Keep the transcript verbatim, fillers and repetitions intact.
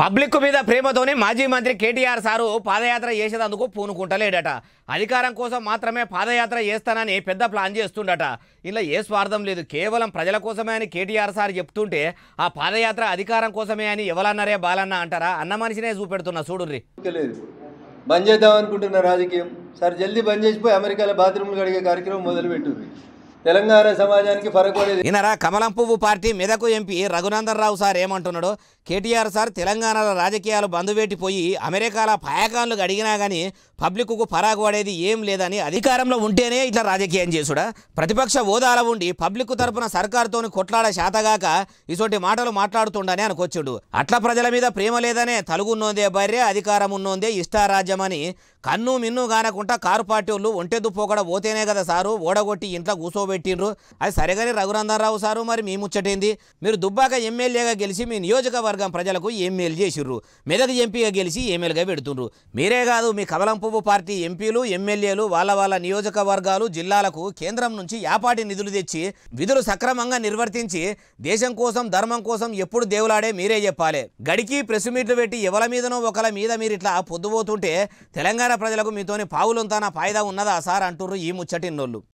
Public మీద ప్రేమతోనే మాజీ మంత్రి కేటీఆర్ సారు పాదయాత్ర చేసేదందుకు పూనుకుంటలేడట. అధికారం కోసం మాత్రమే పాదయాత్ర చేస్తానని పెద్ద ప్లాన్ చేస్తుండట. ఇలా ఏ స్వార్థం లేదు, కేవలం ప్రజల కోసమే అని కేటీఆర్ సార్ చెప్తుంటే ఆ పాదయాత్ర అధికారం కోసమే అని ఎవలన్నారే బాలన్న అంటారా? అన్న మనిషినే చూపెడుతున్నా చూడుర్రి. బంద్ చేద్దాం అనుకుంటున్న రాజకీయం సార్ జల్దీ బంద్ చేసిపోయి అమెరికాలో బాత్రూమ్లు కడిగే కార్యక్రమం మొదలుపెట్టింది. తెలంగాణ సమాజానికి ఫరకపడేది ఇనరా కమలం పువ్వు party Medak MP Raghunandan Rao sir ఏమంటున్నాడో, కేటీఆర్ సార్ తెలంగాణలో రాజకీయాలు బంధువేటిపోయి అమెరికాల పాయకాన్లు అడిగినా కానీ పబ్లిక్కు పరాగు పడేది ఏం లేదని, అధికారంలో ఉంటేనే ఇట్లా రాజకీయం చేసుడా, ప్రతిపక్ష హోదాలో ఉండి పబ్లిక్ తరపున సర్కారుతో కొట్లాడ శాతగాక ఇటువంటి మాటలు మాట్లాడుతుండని అనుకొచ్చుడు. అట్లా ప్రజల మీద ప్రేమ లేదనే తలుగున్నోందే బర్రె అధికారం ఉన్నోందే ఇష్టారాజ్యమని కన్ను మిన్ను కానకుండా కారు పార్టీ వాళ్ళు ఒంటే దుప్పోకడ పోతేనే కదా సారు ఓడగొట్టి ఇంట్లో కూర్చోబెట్టిండ్రు. అది సరేగానే రఘునందనరావు సారు మరి మీ ముచ్చటేంది? మీరు దుబ్బాక ఎమ్మెల్యేగా గెలిచి మీ నియోజకవర్గం ప్రజలకు ఎమ్మెల్యే చేసిర్రు, మెదక్ ఎంపీగా గెలిచి ఎమ్మెల్యేగా పెడుతుండ్రు. మీరే కాదు మీ కమలం పువ్వు పార్టీ ఎంపీలు ఎమ్మెల్యేలు వాళ్ళ వాళ్ళ నియోజకవర్గాలు జిల్లాలకు కేంద్రం నుంచి యాపాటి నిధులు తెచ్చి విధులు సక్రమంగా నిర్వర్తించి దేశం కోసం ధర్మం కోసం ఎప్పుడు దేవులాడే మీరే చెప్పాలి. గడికి ప్రెస్ మీట్లు పెట్టి ఎవల మీదనో ఒకళ్ళ మీద మీరు ఇట్లా పొద్దుపోతుంటే తెలంగాణ ప్రజలకు మీతోని పావులుంతానా ఫాయిదా ఉన్నదా సార్ అంటుర్రు ఈ ముచ్చటిన్నోళ్ళు.